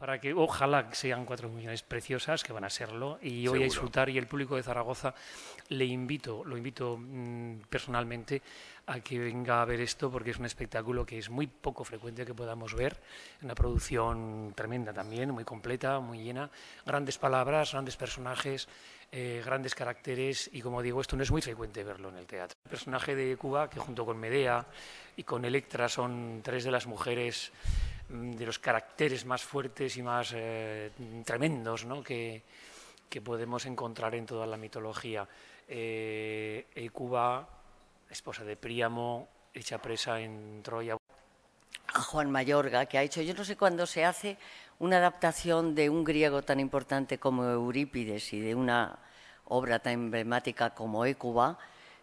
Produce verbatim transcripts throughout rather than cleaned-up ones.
para que ojalá sean cuatro canciones preciosas, que van a serlo, y hoy seguro. A disfrutar, y el público de Zaragoza le invito, lo invito mmm, personalmente a que venga a ver esto, porque es un espectáculo que es muy poco frecuente que podamos ver, una producción tremenda también, muy completa, muy llena, grandes palabras, grandes personajes, eh, grandes caracteres, y como digo, esto no es muy frecuente verlo en el teatro. El personaje de Hécuba, que junto con Medea y con Electra son tres de las mujeres de los caracteres más fuertes y más eh, tremendos, ¿no?, que, que podemos encontrar en toda la mitología. Eh, Hécuba, esposa de Príamo, hecha presa en Troya. A Juan Mayorga, que ha hecho, yo no sé cuándo se hace una adaptación de un griego tan importante como Eurípides y de una obra tan emblemática como Hécuba,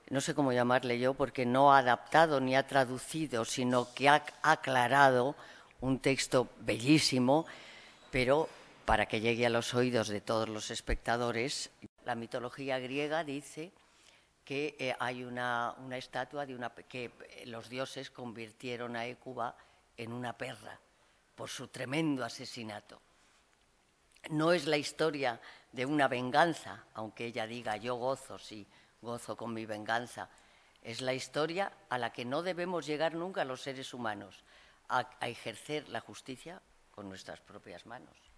no sé cómo llamarle yo, porque no ha adaptado ni ha traducido, sino que ha aclarado un texto bellísimo, pero para que llegue a los oídos de todos los espectadores. La mitología griega dice que eh, hay una, una estatua de una, que los dioses convirtieron a Hécuba en una perra por su tremendo asesinato. No es la historia de una venganza, aunque ella diga yo gozo, sí, gozo con mi venganza. Es la historia a la que no debemos llegar nunca los seres humanos, a ejercer la justicia con nuestras propias manos.